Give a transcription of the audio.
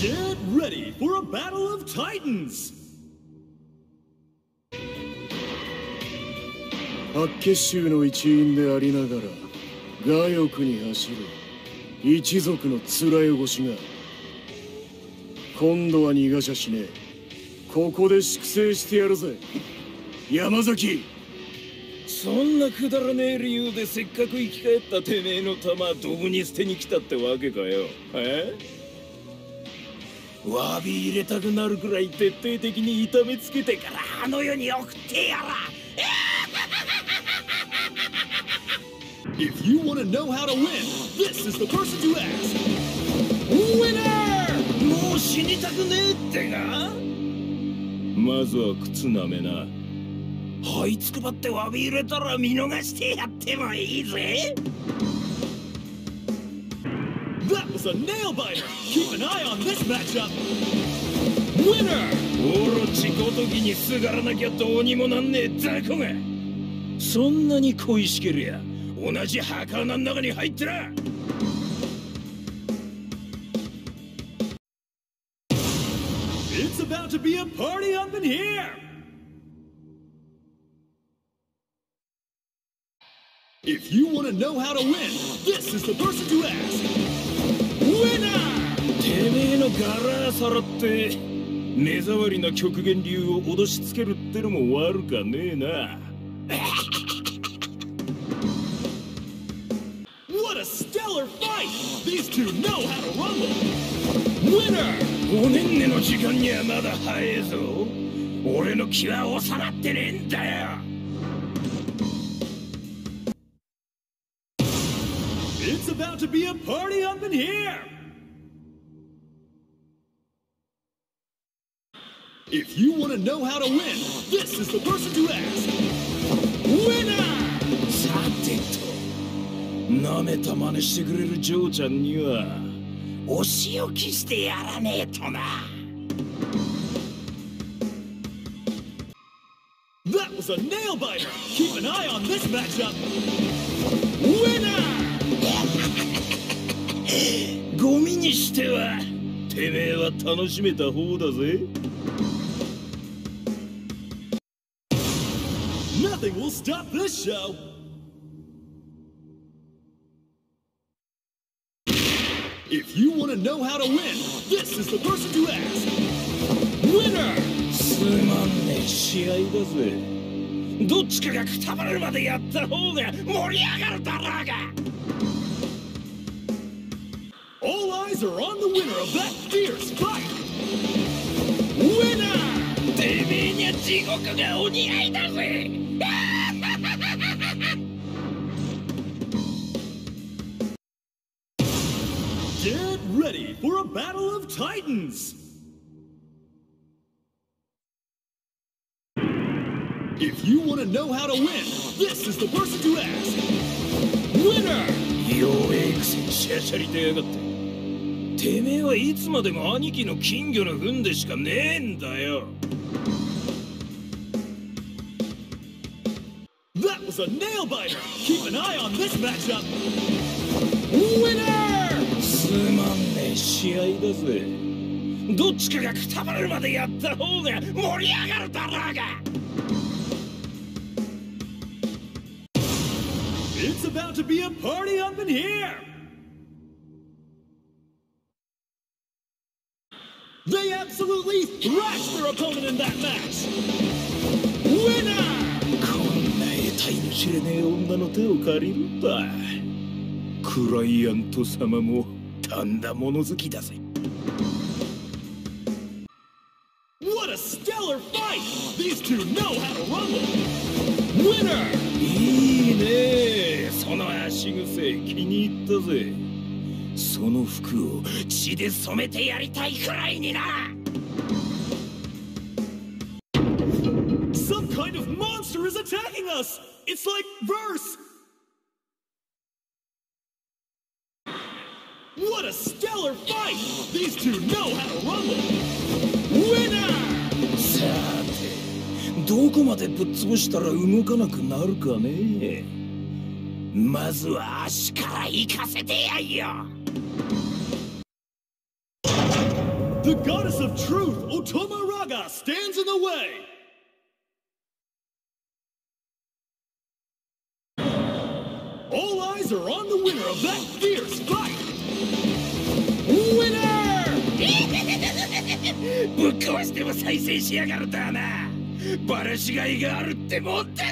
Get ready for a battle of titans! Hakkeshu no ichiin de ari nagara, Gaioku ni hashiru ichizoku no tsuraegoshi ga, kondo wa nigasha shine. Koko de shukusei shite yaru ze, Yamazaki! そんなくだらねえ理由でせっかく生き返ったてめえの玉どこに捨てに来たってわけかよ。わび入れたくなるくらい徹底的に痛めつけてからあの世に送ってやら。If you want to know how to win, this is the person to ask. Winner! もう死にたくねえってな。まずは靴なめな。 這いつくばって詫び入れたら見逃してやってもいいぜ。 That was a nail biter. Keep an eye on this matchup. Winner. オロチごときにすがらなきゃどうにもなんねえ雑魚が。そんなに恋しけりゃ同じ儚の中に入ってら。 It's about to be a party up in here. If you want to know how to win, this is the person to ask. Winner! てめえの柄さらって目障りな極限流を脅しつけるってのも悪かねえな。What a stellar fight! These two know how to rumble. Winner! おねんねの時間にはまだ早えぞ。俺の気はおさらってねえんだよ。 It's about to be a party up in here! If you want to know how to win, this is the person to ask! Winner! さてと、なめたまねしてくれる嬢ちゃんにはお仕置きしてやらねえとな。That was a nail biter. Keep an eye on this matchup. Winner! ゴミにしてはてめえは楽しめた方だぜ。 Nothing will stop this show. If you want to know how to win, this is the person to ask. Winner! すまんねえ試合だぜ。どっちかがくたばるまでやった方が盛り上がるだろうが。 All eyes are on the winner of that fierce fight! Winner! てめえにゃ地獄がお似合いだぜ! Get ready for a battle of titans! If you want to know how to win, this is the person to ask! Winner! 弱えくせにシャシャリ出やがって。 てめえはいつまでも兄貴の金魚の糞でしかねえんだよ。That was a nail biter. Keep an eye on this matchup. Winner! すまんねえ試合だぜ。どっちかがくたばるまでやった方が盛り上がるだろうが。It's about to be a party up in here. They absolutely thrashed their opponent in that match! Winner! こんな得体の知れねえ女の手を借りるんだ。クライアント様もとんだ物好きだぜ。What a stellar fight! These two know how to rumble! Winner! いいねえ、その足癖気に入ったぜ。 その服を血で染めてやりたいくらいにな。Some kind of monster is attacking us. It's like verse. What a stellar fight. These two know how to rumble. Winner. さて、どこまでぶっ潰したら動かなくなるかね。まずは足から行かせてやいよ。The goddess of truth, Otoma Raga, stands in the way! All eyes are on the winner of that fierce fight! Winner! ぶっ壊しても再生しやがるだな。バラしがいがあるってもんだ。